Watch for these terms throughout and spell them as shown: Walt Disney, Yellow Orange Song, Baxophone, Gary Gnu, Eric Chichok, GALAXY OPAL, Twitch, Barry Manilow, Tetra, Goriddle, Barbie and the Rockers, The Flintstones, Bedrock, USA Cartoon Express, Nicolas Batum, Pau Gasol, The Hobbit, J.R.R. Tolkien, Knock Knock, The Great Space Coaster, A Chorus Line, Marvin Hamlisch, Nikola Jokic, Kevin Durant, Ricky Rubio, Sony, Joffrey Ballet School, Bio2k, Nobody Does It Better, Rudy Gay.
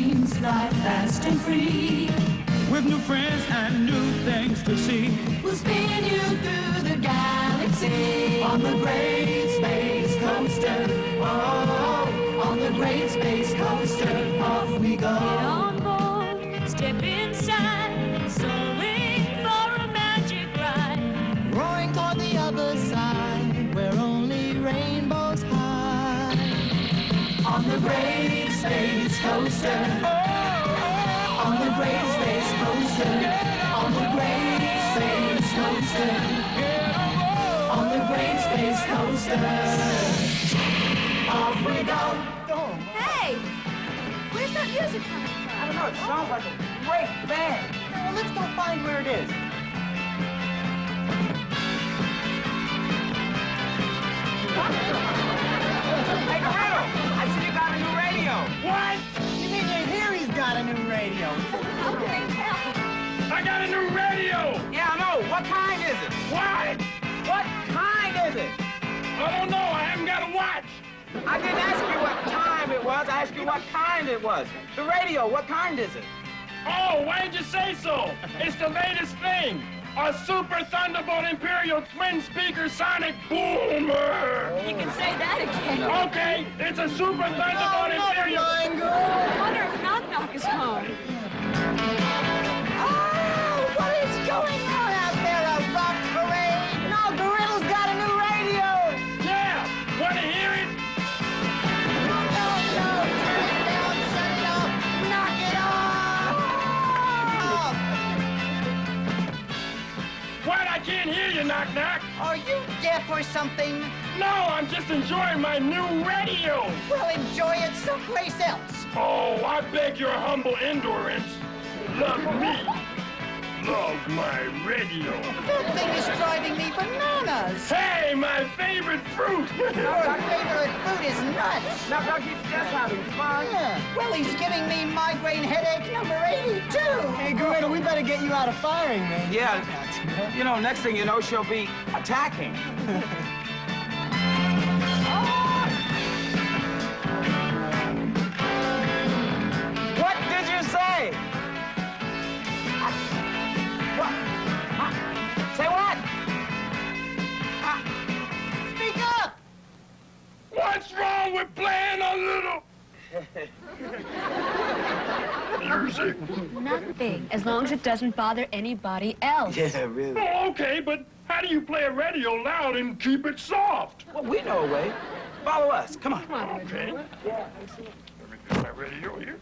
dreams fly fast and free. With new friends and new things to see. We'll spin you through the galaxy on the Great Space Coaster. Oh, on the Great Space Coaster, off we go. Get on board, step inside, soaring for a magic ride. Roaring toward the other side, where only rainbows hide. On the Great Space Coaster. Oh. On the Great Space Coaster, on the Great Space Coaster, on the Great Space Coaster, off we go. Hey, where's that music coming from? I don't know, it sounds like a great band. Well, let's go find where it is. Hey, Goriddle, I see you got a new radio. What? I got a new radio. Okay, I got a new radio! Yeah, I know. What kind is it? What? What kind is it? I don't know. I haven't got a watch. I didn't ask you what time it was. I asked you what kind it was. The radio, what kind is it? Oh, why did you say so? It's the latest thing. A Super Thunderbolt Imperial Twin Speaker Sonic Boomer! You can say that again. Okay, it's a Super Thunderbolt Imperial... I wonder if Knock Knock is home. Oh, what is going on out there? A rock parade? No, Gorilla's got a new radio! Yeah, want to hear it? No, turn it down, shut it off, knock it off! What, I can't hear you, Knock Knock. Are you deaf or something? No, I'm just enjoying my new radio. Well, enjoy it someplace else. Oh, I beg your humble endurance. Love me. Love my radio. That thing is driving me bananas. Hey, my favorite fruit. Our favorite fruit is nuts. Now, he's just having fun. Yeah. Well, he's giving me migraine headache number 82. Hey, Goriddle, we better get you out of firing, man. Yeah. You know, next thing you know, she'll be attacking. What's wrong with playing a little music? Nothing, as long as it doesn't bother anybody else. Yeah, really. Oh, okay, but how do you play a radio loud and keep it soft? Well, we know a way. Follow us. Come on. Come on. Okay. Yeah, I see. Let me get my radio here.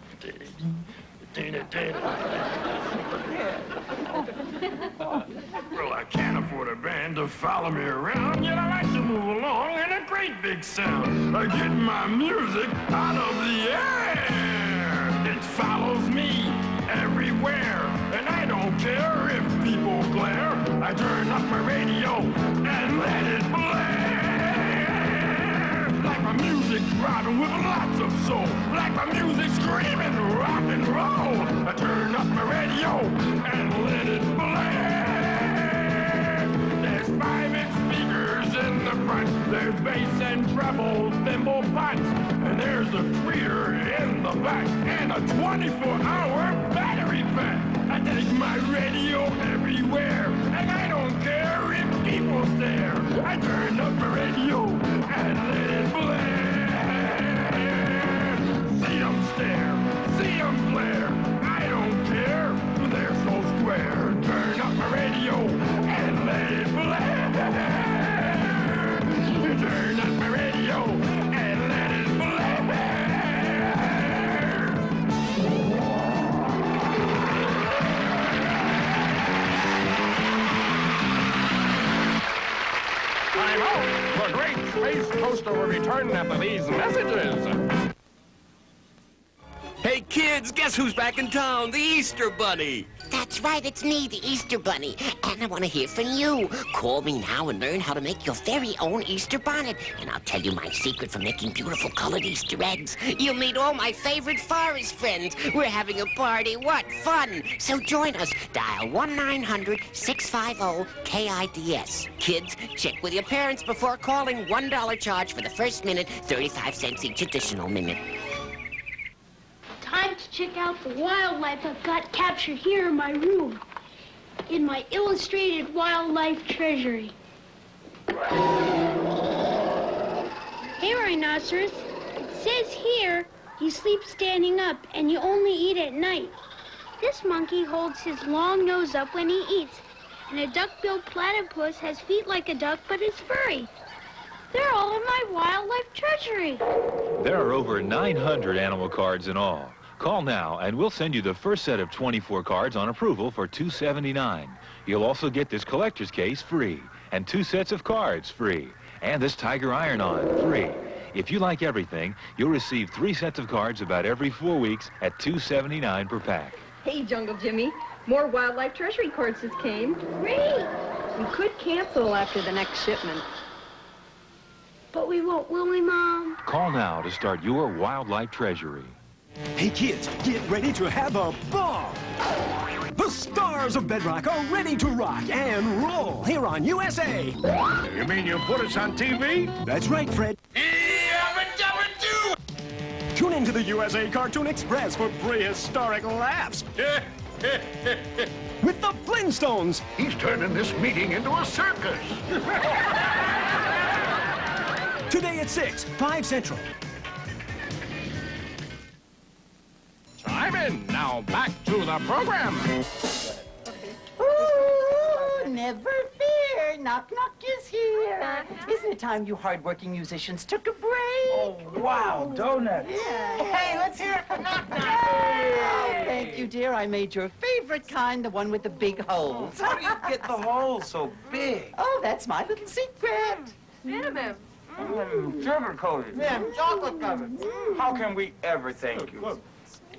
Well, I can't afford a band to follow me around, yet I like to move along in a great big sound. I get my music out of the air. It follows me everywhere, and I don't care if people glare. I turn up my radio and let it blare. Like my music throbbing with lots of soul. Like my music screaming rock and roll. I turn up my radio and let it blare. There's 5-inch speakers in the front. There's bass and treble, thimble pots. And there's a tweeter in the back. And a 24-hour battery pack. I take my radio everywhere. And I don't care if people stare. I turn up my radio and let it blare. See them stare, see them glare. I don't care, they're so square. Turn up my radio. Let it blare. Turn up my radio and let it blare. I'm out. The Great Space Coaster will return after these messages. Hey kids, guess who's back in town? The Easter Bunny. That's right, it's me, the Easter Bunny. And I want to hear from you. Call me now and learn how to make your very own Easter bonnet. And I'll tell you my secret for making beautiful colored Easter eggs. You'll meet all my favorite forest friends. We're having a party. What fun! So join us. Dial 1-900-650-KIDS. Kids, check with your parents before calling. $1 charge for the first minute, 35 cents each additional minute. Time out to check out the wildlife I've got captured here in my room, in my illustrated wildlife treasury. Hey, rhinoceros. It says here you sleep standing up and you only eat at night. This monkey holds his long nose up when he eats, and a duck-billed platypus has feet like a duck but is furry. They're all in my wildlife treasury. There are over 900 animal cards in all. Call now and we'll send you the first set of 24 cards on approval for $2.79. You'll also get this collector's case free, and 2 sets of cards free, and this tiger iron-on free. If you like everything, you'll receive 3 sets of cards about every 4 weeks at $2.79 per pack. Hey, Jungle Jimmy. More wildlife treasury cards just came. Great! You could cancel after the next shipment. But we won't, will we, Mom? Call now to start your wildlife treasury. Hey, kids, get ready to have a ball! The stars of Bedrock are ready to rock and roll here on USA. You mean you put us on TV? That's right, Fred. Tune into the USA Cartoon Express for prehistoric laughs. With the Flintstones. He's turning this meeting into a circus. Today at 6, 5 Central. Chime in. Now back to the program. Ooh, never fear. Knock Knock is here. Isn't it time you hardworking musicians took a break? Oh, wow, donuts. Yeah. Hey, let's hear it for Knock Knock. Hey. Oh, thank you, dear. I made your favorite kind, the one with the big holes. How do you get the holes so big? Oh, that's my little secret. Cinnamon. Sugar-coated. Yeah, chocolate-covered. How can we ever thank you? Look.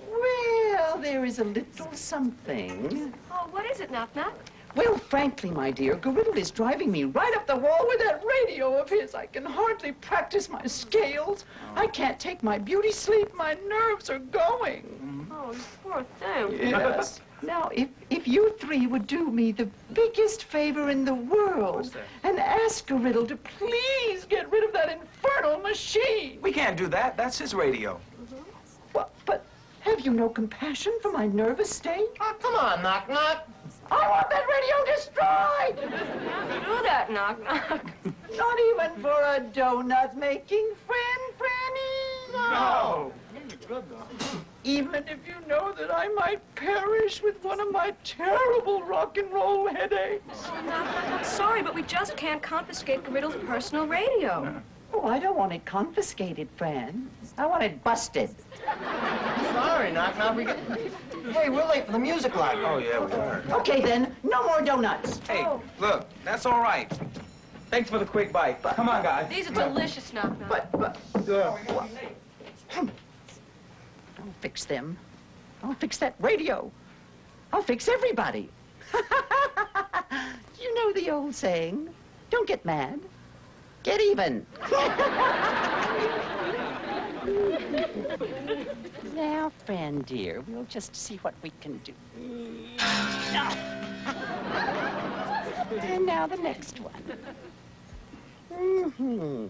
Well, there is a little something. Oh, what is it, Knock Knock? Well, frankly, my dear, Goriddle is driving me right up the wall with that radio of his. I can hardly practice my scales. Oh. I can't take my beauty sleep. My nerves are going. Oh, you poor thing. Yes. Now, if you three would do me the biggest favor in the world and ask Goriddle to please get rid of that infernal machine. We can't do that. That's his radio. Mm-hmm. Well, but have you no compassion for my nervous state? Oh, come on, Knock Knock. I want that radio destroyed! Do that, Knock Knock. Not even for a donut-making friend, Franny? No. Even if you know that I might perish with one of my terrible rock and roll headaches. Oh, I'm sorry, but we just can't confiscate Goriddle's personal radio. Oh, I don't want it confiscated, Fran. I want it busted. Sorry, Knock Knock. Hey, we're late for the music line. Oh, yeah, we are. Okay, then. No more donuts. Hey, look, that's all right. Thanks for the quick bite. But, come on, guys. These are delicious, Knock Knock. But I'll fix them. I'll fix that radio. I'll fix everybody. You know the old saying, don't get mad. Get even. Now, Fran, dear, we'll just see what we can do. And now the next one. Mm-hmm.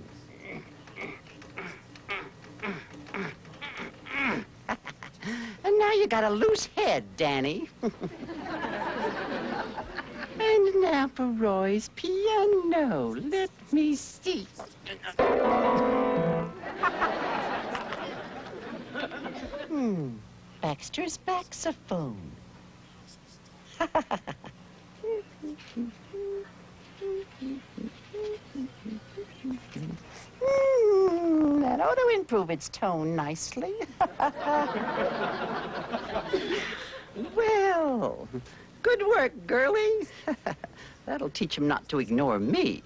And now you got a loose head, Danny. And now for Roy's piano. Let me see. Baxter's saxophone. That ought to improve its tone nicely. Well, good work, girlie. That'll teach him not to ignore me.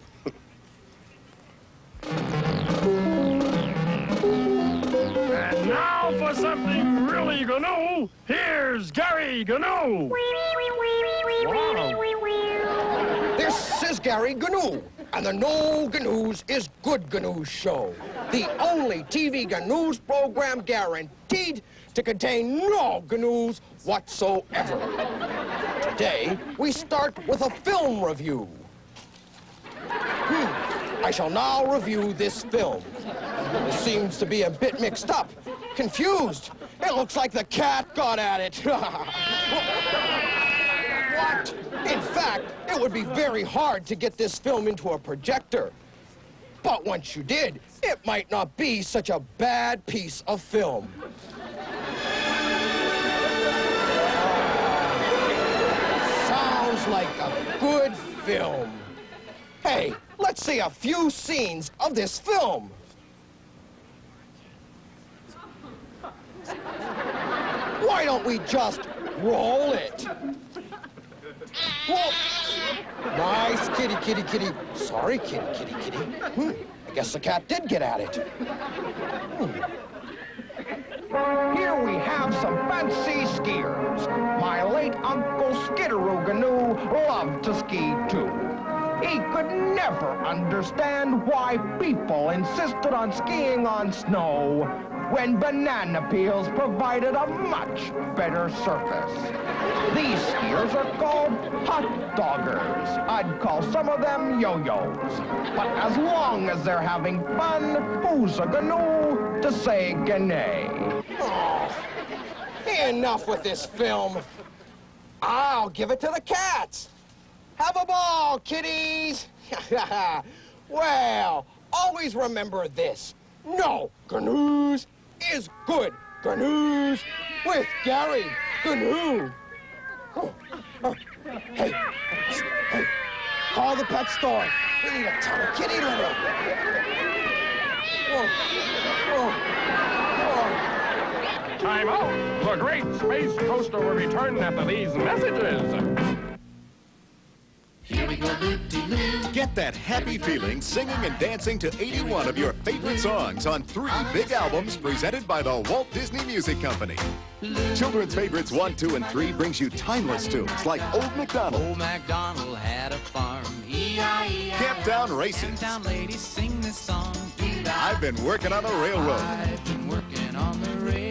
And now for something really Gnu, here's Gary Gnu. Wow. This is Gary Gnu, and the No Gnus is Good Gnu show. The only TV Gnu's program guaranteed to contain no Gnus whatsoever. Today, we start with a film review. I shall now review this film. It seems to be a bit mixed up, confused. It looks like the cat got at it. What? In fact, it would be very hard to get this film into a projector. But once you did, it might not be such a bad piece of film. Sounds like a good film. Hey, let's see a few scenes of this film. Why don't we just roll it? Whoa. Nice kitty, kitty, kitty. Sorry, kitty, kitty, kitty. I guess the cat did get at it. Here we have some fancy skiers. My late Uncle Skidderoo Gnu loved to ski, too. He could never understand why people insisted on skiing on snow when banana peels provided a much better surface. These skiers are called hot doggers. I'd call some of them yo-yos. But as long as they're having fun, who's a Gnu to say G'nay? Oh, enough with this film. I'll give it to the cats. Have a ball, kitties. Well, always remember this. No Gnus is good Gnus with Gary Gnu. Oh. Hey, call the pet store. We need a ton of kitty litter. Time out. The Great Space Coaster will return after these messages. Here we go, loop-de-loop. Get that happy feeling singing and dancing to 81 of your favorite songs on 3 big albums presented by the Walt Disney Music Company. Children's Favorites 1, 2, and 3 brings you timeless tunes like Old MacDonald. Old MacDonald had a farm. E-I-E-I. Camptown Races. Camptown ladies sing this song. I've been working on a railroad. I've been working on the railroad.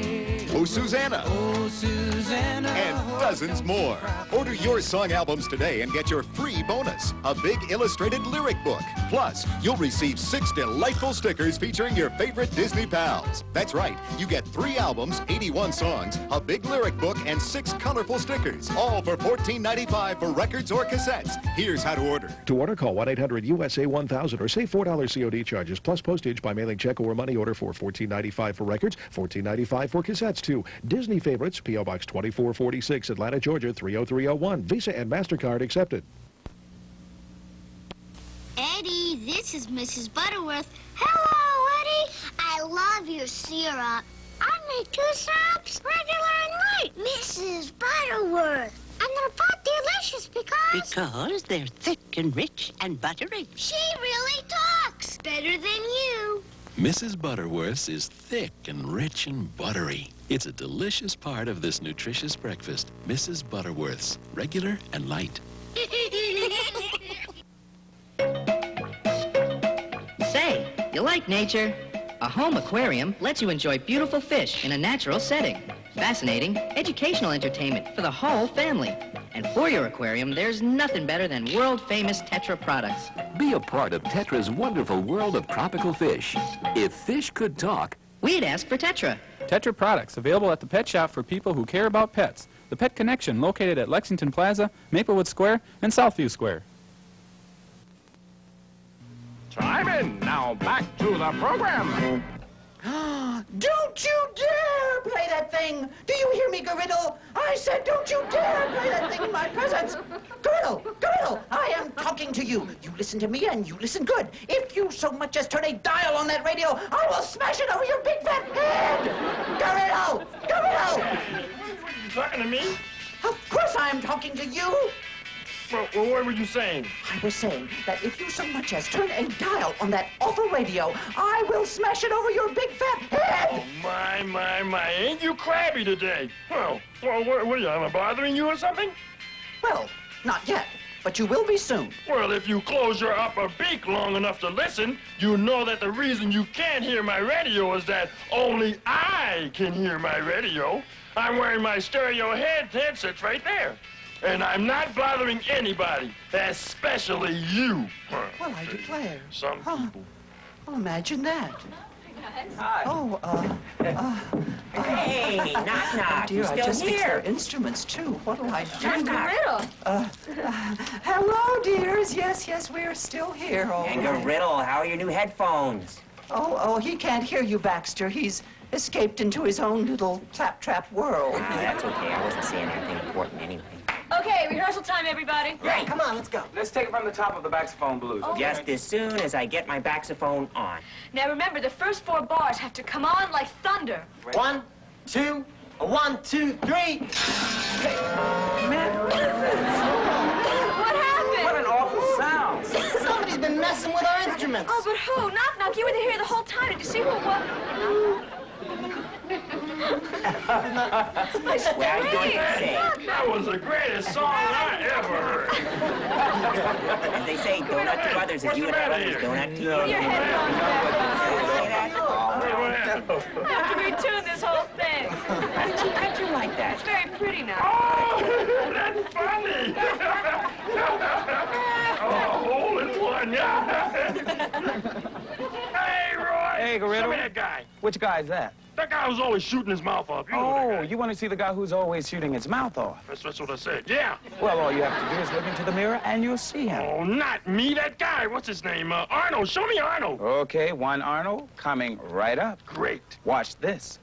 Oh, Susanna. Oh, Susanna. And dozens more. Order your song albums today and get your free bonus, a big illustrated lyric book. Plus, you'll receive 6 delightful stickers featuring your favorite Disney pals. That's right. You get 3 albums, 81 songs, a big lyric book, and 6 colorful stickers, all for $14.95 for records or cassettes. Here's how to order. To order, call 1-800-USA-1000 or save $4 COD charges plus postage by mailing check or money order for $14.95 for records, $14.95 for cassettes. To Disney Favorites, P.O. Box 2446, Atlanta, Georgia 30301. Visa and MasterCard accepted. Eddie, this is Mrs. Butterworth. Hello, Eddie. I love your syrup. I made 2 syrups, regular and light. Mrs. Butterworth. And they're both delicious because... Because they're thick and rich and buttery. She really talks better than you. Mrs. Butterworth's is thick and rich and buttery. It's a delicious part of this nutritious breakfast. Mrs. Butterworth's, regular and light. Say, you like nature? A home aquarium lets you enjoy beautiful fish in a natural setting. Fascinating, educational entertainment for the whole family. And for your aquarium, there's nothing better than world-famous Tetra products. Be a part of Tetra's wonderful world of tropical fish. If fish could talk, we'd ask for Tetra. Tetra products available at the pet shop for people who care about pets. The Pet Connection, located at Lexington Plaza, Maplewood Square, and Southview Square. Chime in. Now back to the program. Don't you dare play that thing! Do you hear me, Goriddle? I said don't you dare play that thing in my presence! Goriddle! Goriddle! I am talking to you! You listen to me and you listen good! If you so much as turn a dial on that radio, I will smash it over your big fat head! Goriddle! Goriddle! You talking to me? Of course I am talking to you! Well, what were you saying? I was saying that if you so much as turn a dial on that awful radio, I will smash it over your big fat head! Oh, my, ain't you crabby today? Well, what are you, am I bothering you or something? Well, not yet, but you will be soon. Well, if you close your upper beak long enough to listen, you know that the reason you can't hear my radio is that only I can hear my radio. I'm wearing my stereo headsets right there. And I'm not bothering anybody, especially you. Well, I declare. Some people. Well, imagine that. Hi. Oh, hey, Knock Knock. Oh dear, I just fixed their instruments, too. What'll I do? Goriddle. Hello, dears. Yes, we're still here. All right. Goriddle, how are your new headphones? Oh, he can't hear you, Baxter. He's escaped into his own little claptrap world. That's okay. I wasn't saying anything important anyway. Okay, rehearsal time, everybody. Right, come on, let's go. Let's take it from the top of the Baxophone Blues. Oh, okay? Just as soon as I get my Baxophone on. Now remember, the first four bars have to come on like thunder. Right. 1, 2, 1, 2, 3. What happened? What an awful sound. Somebody's been messing with our instruments. Oh, but who? Knock Knock, you were here the whole time. Did you see who it was? That was the greatest song I ever heard. As they say, donut to others, if you would have others, donut to you. Your headphones back. I have to retune this whole thing. How'd you like that? It's very pretty now. Oh, that's funny. Hey, Roy. Hey, Goriddle. That guy. Which guy is that? That guy who's always shooting his mouth off. Oh, you want to see the guy who's always shooting his mouth off? That's what I said, yeah. Well, all you have to do is look into the mirror and you'll see him. Oh, not me, that guy. What's his name? Arnold. Show me Arnold. Okay, one Arnold coming right up. Great. Watch this.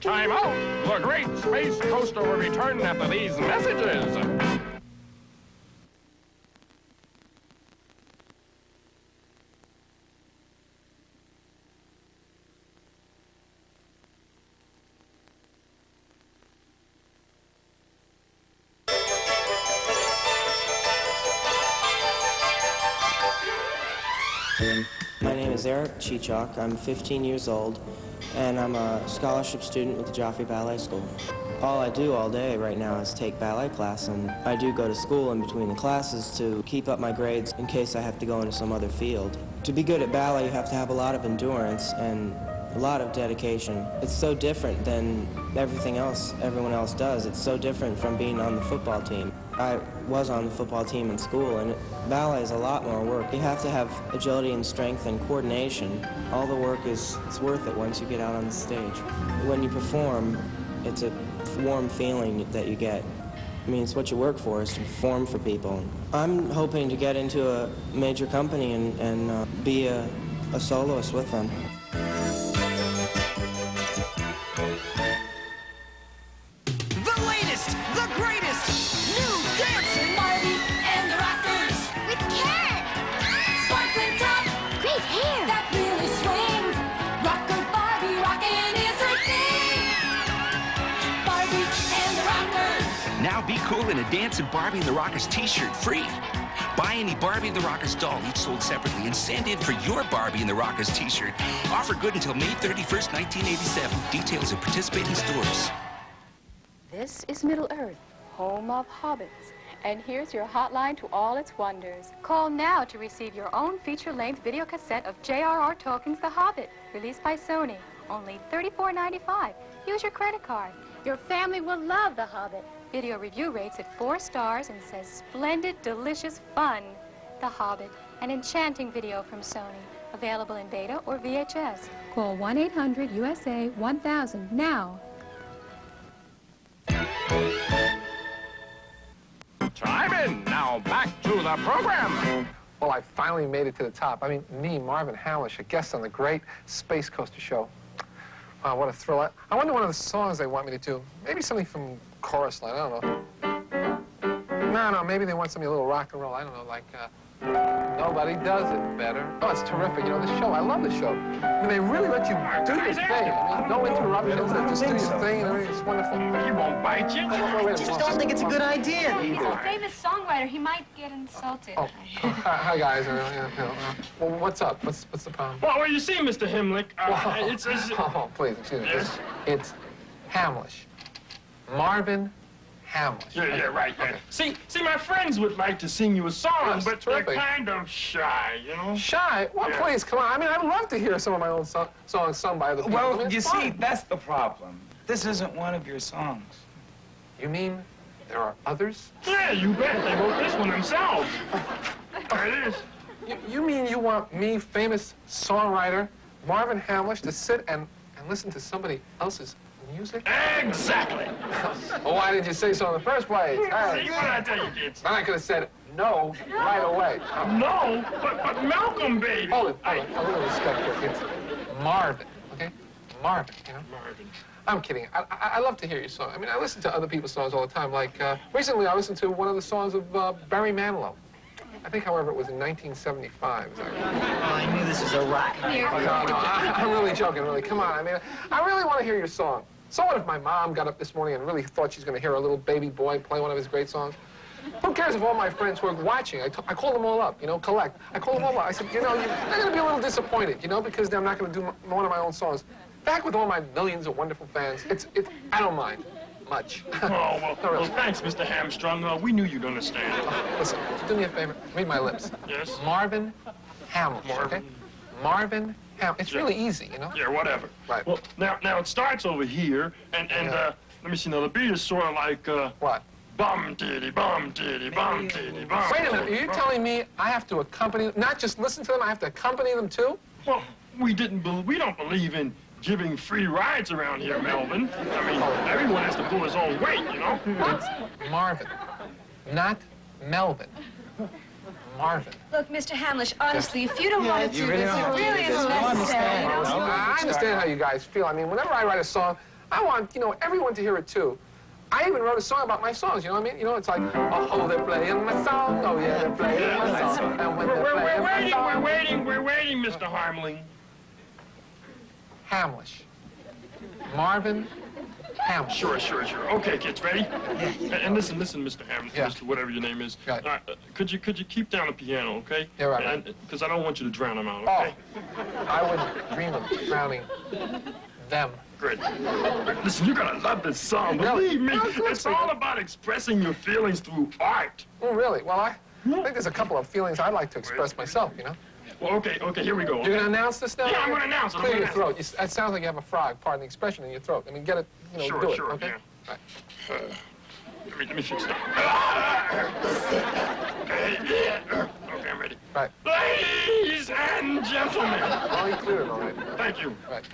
Time out! The Great Space Coaster will return after these messages. My name is Eric Chichok. I'm 15 years old, and I'm a scholarship student with the Joffrey Ballet School. All I do all day right now is take ballet class, and I do go to school in between the classes to keep up my grades in case I have to go into some other field. To be good at ballet, you have to have a lot of endurance and a lot of dedication. It's so different than everything else everyone else does. It's so different from being on the football team. I was on the football team in school, and ballet is a lot more work. You have to have agility and strength and coordination. All the work is worth it once you get out on the stage. When you perform, it's a warm feeling that you get. I mean, it's what you work for, is to perform for people. I'm hoping to get into a major company and be a soloist with them. And a Dance and Barbie and the Rockers t-shirt free. Buy any Barbie and the Rockers doll, each sold separately, and send in for your Barbie and the Rockers t-shirt. Offer good until May 31st, 1987. Details at participating stores. This is Middle Earth, home of hobbits. And here's your hotline to all its wonders. Call now to receive your own feature-length videocassette of J.R.R. Tolkien's The Hobbit, released by Sony. Only $34.95. Use your credit card. Your family will love The Hobbit. Video review rates at 4 stars and says splendid, delicious fun. The Hobbit, an enchanting video from Sony. Available in beta or VHS. Call 1-800-USA-1000 now. Chime in. Now back to the program. Well, I finally made it to the top. I mean, me, Marvin Hamlisch, a guest on the Great Space Coaster Show. Wow, what a thrill. I wonder one of the songs they want me to do. Maybe something from Chorus Line, I don't know. No, maybe they want something a little rock and roll. I don't know, like Nobody Does It Better. Oh, it's terrific. You know, this show, I love this show. I mean, they really let you do your thing. I mean, no interruptions, just do your thing. I mean, it's wonderful. He won't bite you. I just don't think it's a good idea. He's a famous songwriter. He might get insulted. Oh, hi, guys. Well, what's up? What's the problem? Well, you see, Mr. Hemlick, it's... Oh, please, excuse me. It's Hamlisch. Marvin Hamlisch. Yeah, right. Yeah. Okay. See, my friends would like to sing you a song, but terrific. They're kind of shy, you know? Shy? Well, yeah. Please, come on. I mean, I'd love to hear some of my own songs sung by other people. Well, you see, that's the problem. This isn't one of your songs. You mean there are others? Yeah, you bet. They wrote this one themselves. There it is. You mean you want me, famous songwriter Marvin Hamlisch, to sit and listen to somebody else's music? Exactly. Well, why did you say so in the first place? See what I tell you, kids. Then I could have said no right away. No, but Malcolm, baby. Hold it. A little respect here, kids. Marvin, okay? Marvin, you know? Marvin. I'm kidding. I love to hear your song. I mean, I listen to other people's songs all the time. Like, recently I listened to one of the songs of Barry Manilow. I think, however, it was in 1975. Exactly. Oh, I knew this was a rock. I'm really joking, really. Come on, I mean, I really want to hear your song. So what if my mom got up this morning and really thought she's going to hear a little baby boy play one of his great songs? Who cares if all my friends who are watching? I call them all up, you know, collect. I call them all up. I said, you know, they're going to be a little disappointed, you know, because I'm not going to do one of my own songs. Back with all my millions of wonderful fans, I don't mind much. Oh, well, thanks, Mr. Hamstrung. We knew you'd understand. Listen, do me a favor. Read my lips. Yes? Marvin Hamlisch, okay? Marvin Hamlisch. It's really easy, you know? Yeah, whatever. Right. Well, now it starts over here, and let me see, now the beat is sort of like, What? Bum titty, bum titty, bum titty, bum. Wait a minute, are you telling me I have to accompany, not just listen to them, I have to accompany them too? Well, we don't believe in giving free rides around here, Melvin. I mean, everyone has to pull his own weight, you know? It's Marvin, not Melvin. Marvin. Look, Mr. Hamlisch, honestly, if you don't want to do this, it really isn't necessary. I understand how you guys feel. I mean, whenever I write a song, I want, you know, everyone to hear it, too. I even wrote a song about my songs, you know what I mean? You know, it's like, oh, they're playing my song, oh, yeah, they're playing my song. And when we're waiting, Mr. Hamling. Hamlisch. Marvin Hamlisch. Sure. Okay, kids, ready? And listen, Mr. Hamlisch, Mr. whatever your name is. Right. Could you keep down the piano, okay? Yeah, right. Because I don't want you to drown them out, okay? Oh, I wouldn't dream of drowning them. Great. Listen, you're gonna love this song. Believe me, it's all about expressing your feelings through art. Oh, really? Well, I think there's a couple of feelings I'd like to express myself, you know? Well, okay, here we go. You're gonna announce this now? Yeah, I'm gonna announce it. Clear your throat. It sounds like you have a frog, pardon the expression, in your throat. I mean, get it, you know, do it, okay? Sure, yeah. All right. Let me fix it. Okay, I'm ready. Right. Ladies and gentlemen. All clear, all right. Thank you. Right.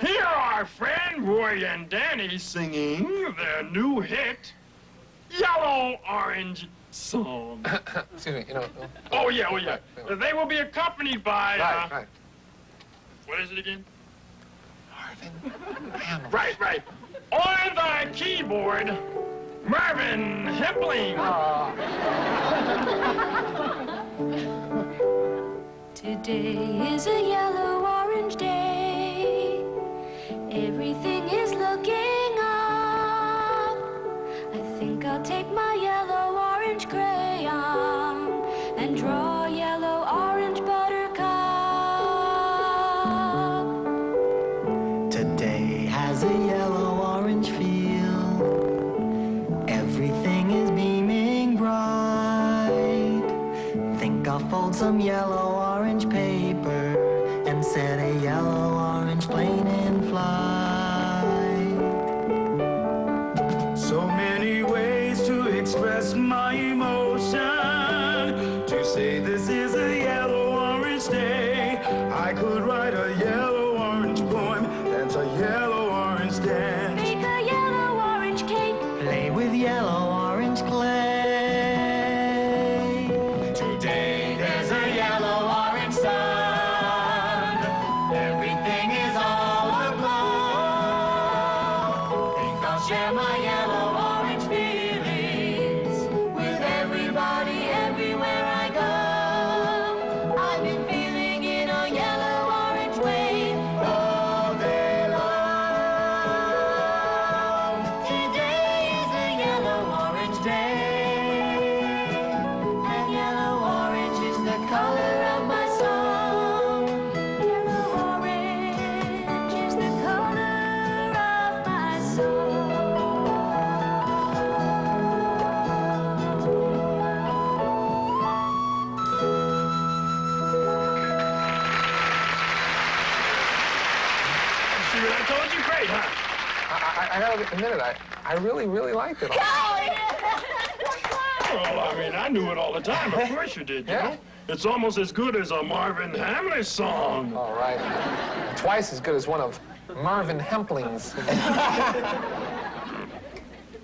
Here are Fran, Roy, and Danny singing their new hit, Yellow Orange Song. Excuse me, you know. Oh, yeah. Right. They will be accompanied by... Right. What is it again? Marvin Hamlisch. Right. On the keyboard, Marvin Hippling. Today is a yellow-orange day. Everything is looking up. I think I'll take my yellow-orange crayon and draw yellow-orange buttercup. Today has a yellow-orange feel. Everything is beaming bright. Think I'll fold some yellow-orange paper and set a yellow-orange plane in flight. So many ways to express my emotion. To say this is a yellow-orange day. I could write a yellow-orange poem, dance a yellow-orange dance. Make a yellow-orange cake. Play with yellow-orange clay. I really, really liked it. Well, I mean, I knew it all the time. Of course you did, you know? It's almost as good as a Marvin Hamlisch song. All right. Twice as good as one of Marvin Hempling's.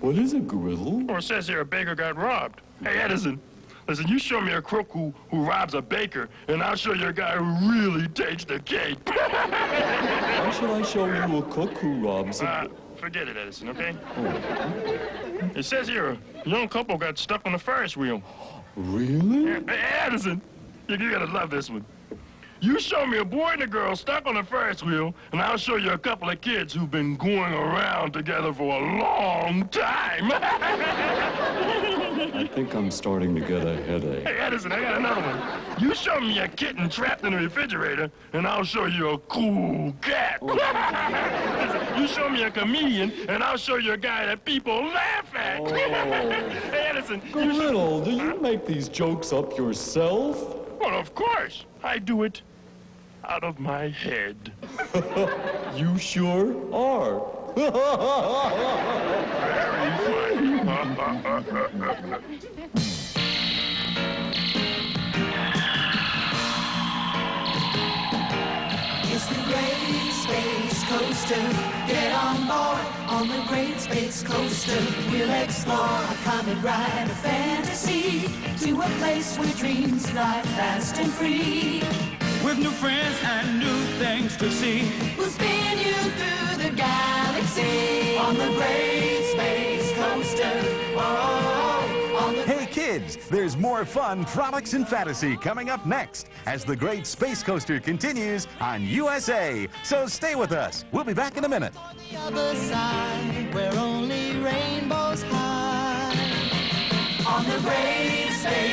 What is a Goriddle? Well, it says here a baker got robbed. Hey, Edison, listen, you show me a crook who robs a baker, and I'll show you a guy who really takes the cake. Why should I show you a cook who robs a... Forget it, Edison, okay? It says here, a young couple got stuck on a Ferris wheel. Really? Hey, Edison, you gotta love this one. You show me a boy and a girl stuck on a Ferris wheel, and I'll show you a couple of kids who've been going around together for a long time. I think I'm starting to get a headache. Hey, Edison, I got another one. You show me a kitten trapped in a refrigerator, and I'll show you a cool cat. Listen, you show me a comedian, and I'll show you a guy that people laugh at. Oh. Hey, Edison. Goriddle, do you make these jokes up yourself? Well, of course. I do it out of my head. You sure are. Very funny. It's the Great Space Coaster. Get on board on the Great Space Coaster. We'll explore a comet ride, a fantasy, to a place where dreams fly fast and free. With new friends and new things to see, we'll spin you through the galaxy on the Great Space Coaster. Oh, on the... Hey kids, there's more fun, frolics, and fantasy coming up next as the Great Space Coaster continues on USA. So stay with us. We'll be back in a minute. On the other side, where only rainbows hide. On the Great Space